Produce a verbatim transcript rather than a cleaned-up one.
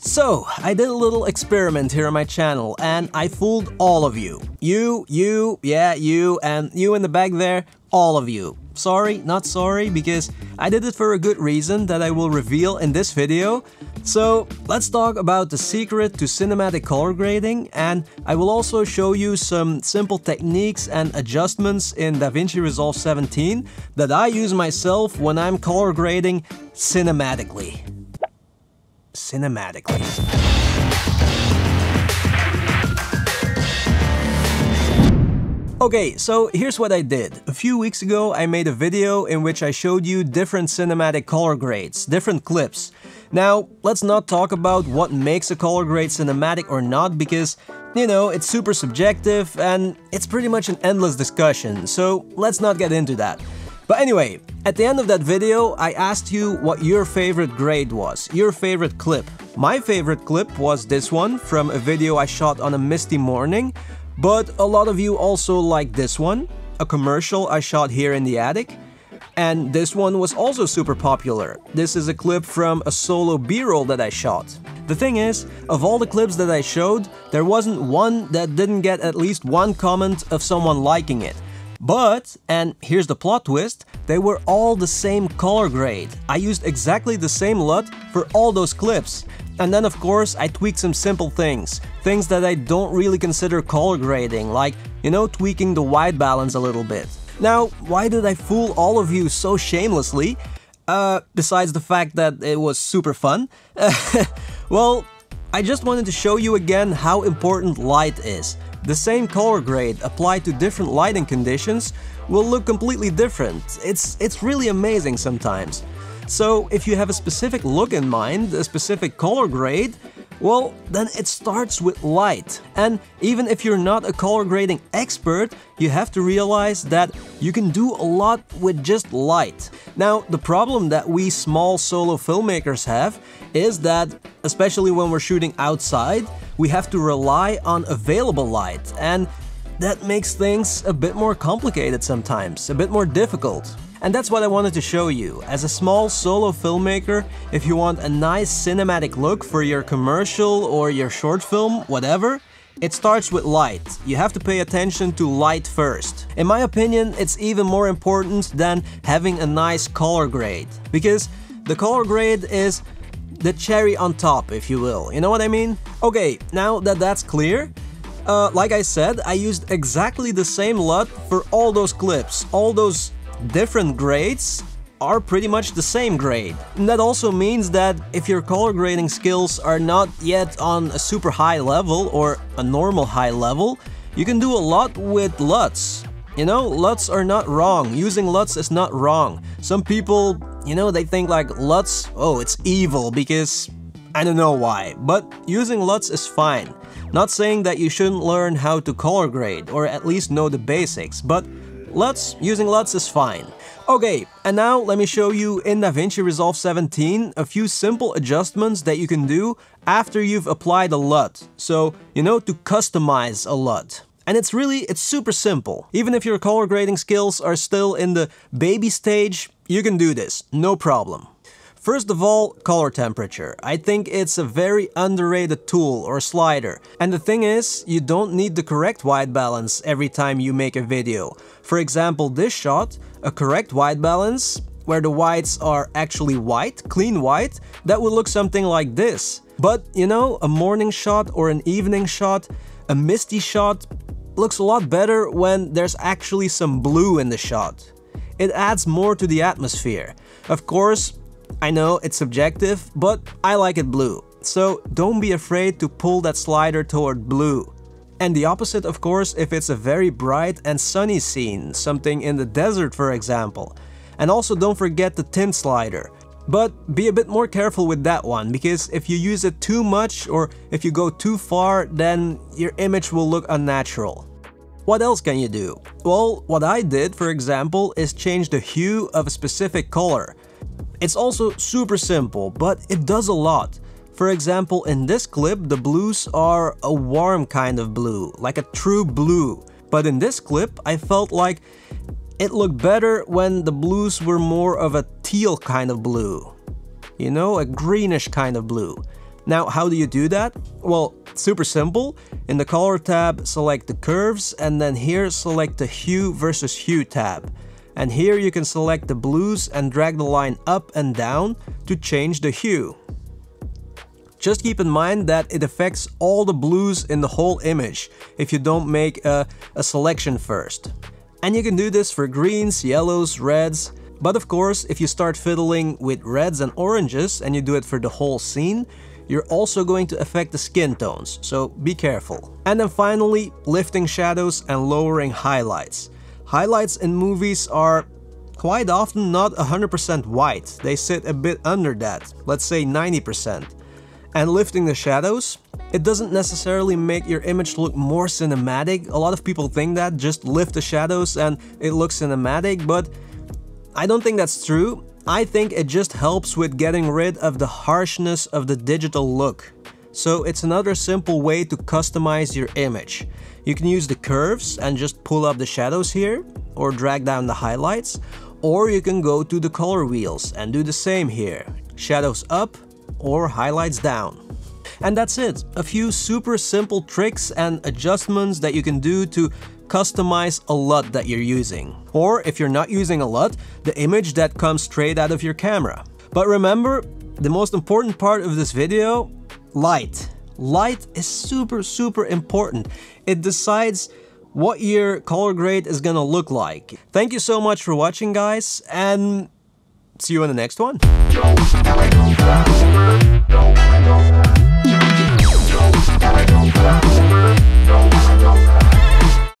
So, I did a little experiment here on my channel, and I fooled all of you. You, you, yeah, you, and you in the back there, all of you. Sorry, not sorry, because I did it for a good reason that I will reveal in this video. So, let's talk about the secret to cinematic color grading, and I will also show you some simple techniques and adjustments in DaVinci Resolve seventeen that I use myself when I'm color grading cinematically. Cinematically. Okay, so here's what I did. A few weeks ago I made a video in which I showed you different cinematic color grades, different clips. Now, let's not talk about what makes a color grade cinematic or not, because, you know, it's super subjective and it's pretty much an endless discussion, so let's not get into that. But anyway, at the end of that video, I asked you what your favorite grade was, your favorite clip. My favorite clip was this one from a video I shot on a misty morning, but a lot of you also liked this one, a commercial I shot here in the attic, and this one was also super popular. This is a clip from a solo B-roll that I shot. The thing is, of all the clips that I showed, there wasn't one that didn't get at least one comment of someone liking it. But, and here's the plot twist, they were all the same color grade. I used exactly the same L U T for all those clips. And then of course I tweaked some simple things, things that I don't really consider color grading, like, you know, tweaking the white balance a little bit. Now, why did I fool all of you so shamelessly? Uh, besides the fact that it was super fun? Well, I just wanted to show you again how important light is. The same color grade applied to different lighting conditions will look completely different. It's, it's really amazing sometimes. So if you have a specific look in mind, a specific color grade, well, then it starts with light. And even if you're not a color grading expert, you have to realize that you can do a lot with just light. Now, the problem that we small solo filmmakers have is that, especially when we're shooting outside, we have to rely on available light, and that makes things a bit more complicated sometimes, a bit more difficult. And that's what I wanted to show you. As a small solo filmmaker, if you want a nice cinematic look for your commercial or your short film, whatever, it starts with light. You have to pay attention to light first. In my opinion, it's even more important than having a nice color grade, because the color grade is the cherry on top, if you will. You know what I mean? Okay, now that that's clear, uh, like I said, I used exactly the same L U T for all those clips. All those different grades are pretty much the same grade. And that also means that if your color grading skills are not yet on a super high level or a normal high level, you can do a lot with L U Ts. You know, L U Ts are not wrong. Using L U Ts is not wrong. Some people, you know, they think like L U Ts, oh, it's evil because I don't know why, but using L U Ts is fine. Not saying that you shouldn't learn how to color grade or at least know the basics, but L U Ts, using L U Ts is fine. Okay, and now let me show you in DaVinci Resolve seventeen a few simple adjustments that you can do after you've applied a L U T. So, you know, to customize a L U T. And it's really, it's super simple. Even if your color grading skills are still in the baby stage, you can do this, no problem. First of all, color temperature. I think it's a very underrated tool or slider. And the thing is, you don't need the correct white balance every time you make a video. For example, this shot, a correct white balance, where the whites are actually white, clean white, that would look something like this. But, you know, a morning shot or an evening shot, a misty shot, looks a lot better when there's actually some blue in the shot. It adds more to the atmosphere. Of course, I know it's subjective, but I like it blue. So don't be afraid to pull that slider toward blue. And the opposite, of course, if it's a very bright and sunny scene, something in the desert, for example. And also don't forget the tint slider. But be a bit more careful with that one, because if you use it too much or if you go too far, then your image will look unnatural. What else can you do? Well, what I did, for example, is change the hue of a specific color. It's also super simple, but it does a lot. For example, in this clip, the blues are a warm kind of blue, like a true blue. But in this clip, I felt like it looked better when the blues were more of a teal kind of blue. You know, a greenish kind of blue. Now, how do you do that? Well, super simple. In the color tab, select the curves, and then here select the hue versus hue tab. And here you can select the blues and drag the line up and down to change the hue. Just keep in mind that it affects all the blues in the whole image if you don't make a, a selection first. And you can do this for greens, yellows, reds. But of course, if you start fiddling with reds and oranges and you do it for the whole scene, you're also going to affect the skin tones, so be careful. And then finally, lifting shadows and lowering highlights. Highlights in movies are quite often not one hundred percent white. They sit a bit under that, let's say ninety percent. And lifting the shadows, it doesn't necessarily make your image look more cinematic. A lot of people think that, just lift the shadows and it looks cinematic, but I don't think that's true. I think it just helps with getting rid of the harshness of the digital look. So it's another simple way to customize your image. You can use the curves and just pull up the shadows here, or drag down the highlights, or you can go to the color wheels and do the same here. Shadows up or highlights down. And that's it, a few super simple tricks and adjustments that you can do to customize a L U T that you're using. Or if you're not using a L U T, the image that comes straight out of your camera. But remember, the most important part of this video, light. Light is super, super important. It decides what your color grade is gonna look like. Thank you so much for watching, guys, and see you in the next one.